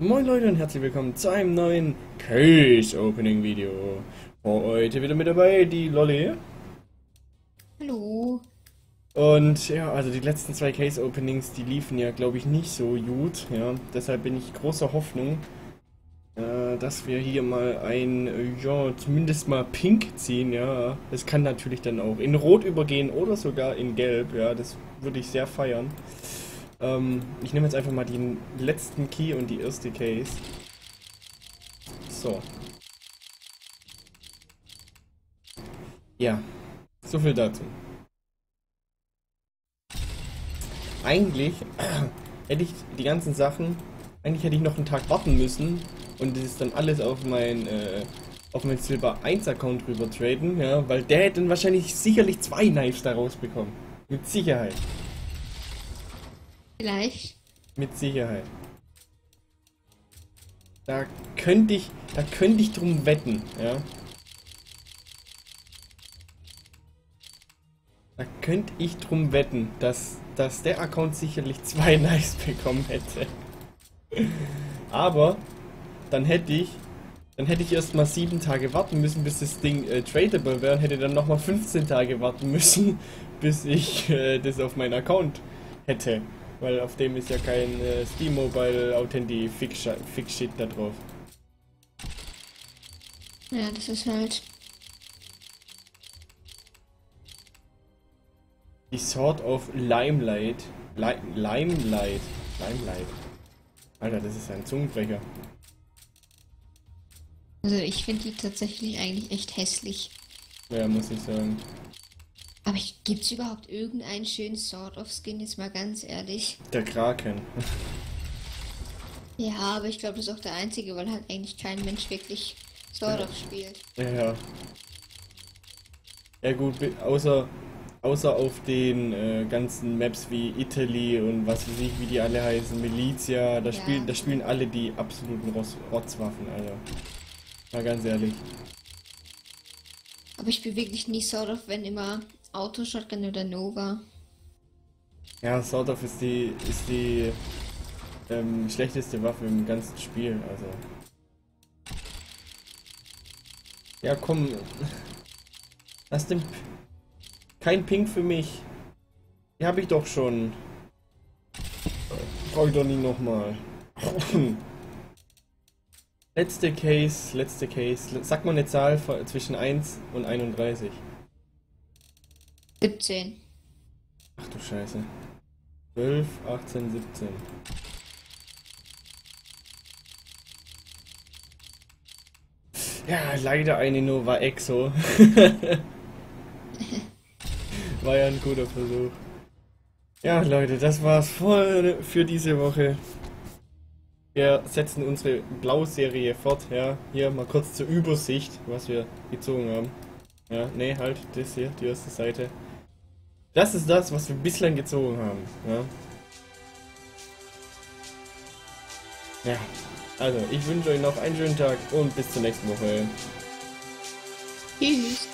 Moin Leute und herzlich willkommen zu einem neuen Case Opening Video. Heute wieder mit dabei die Lolli. Hallo. Und ja, also die letzten zwei Case Openings, die liefen ja glaube ich nicht so gut. Ja, deshalb bin ich großer Hoffnung, dass wir hier mal zumindest mal Pink ziehen, ja. Es kann natürlich dann auch in Rot übergehen oder sogar in Gelb, ja, das würde ich sehr feiern. Ich nehme jetzt einfach mal den letzten Key und die erste Case. So. Ja, so viel dazu. Eigentlich hätte ich die ganzen Sachen, noch einen Tag warten müssen. Und das ist dann alles auf mein Silber 1 Account rüber traden, ja, weil der hätte dann wahrscheinlich sicherlich 2 Knives da rausbekommen. Mit Sicherheit. Vielleicht. Mit Sicherheit. Da könnte ich drum wetten, ja. Da könnte ich drum wetten, dass der Account sicherlich 2 Knives bekommen hätte. Aber dann hätte ich erstmal 7 Tage warten müssen, bis das Ding tradable wäre, und hätte dann nochmal 15 Tage warten müssen, bis ich das auf meinen Account hätte. Weil auf dem ist ja kein Steam Mobile Authentic Fix Shit da drauf. Ja, das ist halt. Die Sword of Limelight. Alter, das ist ein Zungenbrecher. Also ich finde die tatsächlich eigentlich echt hässlich. Ja, muss ich sagen. Aber gibt's überhaupt irgendeinen schönen Sword of Skin, jetzt mal ganz ehrlich? Der Kraken. Ja, aber ich glaube, das ist auch der einzige, weil halt eigentlich kein Mensch wirklich Sword of spielt. Ja. Ja gut, außer auf den ganzen Maps wie Italy und was weiß ich, wie die alle heißen, Milizia, da spielen alle die absoluten Rotzwaffen, Alter. Mal ganz ehrlich. Aber ich bin wirklich nie Sword of, wenn immer Autoshotgun oder Nova. Ja, Sword of ist die schlechteste Waffe im ganzen Spiel, also. Ja komm. Lass den. Kein Pink für mich. Die habe ich doch schon. Brauche ich doch nie nochmal. Letzte Case. Sag mal eine Zahl zwischen 1 und 31. 17. Ach du Scheiße. 12, 18, 17. Ja, leider eine Nova Exo. War ja ein guter Versuch. Ja Leute, das war's für diese Woche. Wir setzen unsere Blau-Serie fort, ja. Hier mal kurz zur Übersicht, was wir gezogen haben. Ja, nee, halt, das hier, die erste Seite. Das ist das, was wir bislang gezogen haben, ja. Ja, also ich wünsche euch noch einen schönen Tag und bis zur nächsten Woche. Tschüss.